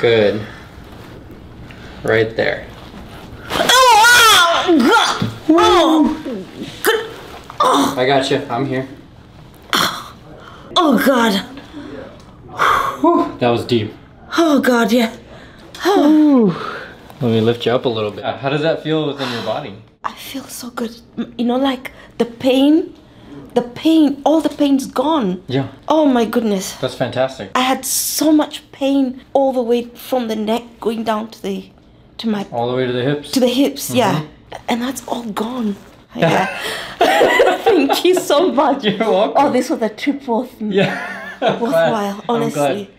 Good. Right there. Oh. I got you. I'm here. Oh, God. Whew. That was deep. Oh, God, yeah. Oh. Let me lift you up a little bit. How does that feel within your body? I feel so good. You know, like the pain, all the pain's gone. Yeah. Oh my goodness. That's fantastic. I had so much pain all the way from the neck going down to the, all the way to the hips. To the hips, mm-hmm. Yeah. And that's all gone. Yeah. Thank you so much. You're welcome. Oh, this was a trip worthwhile, honestly.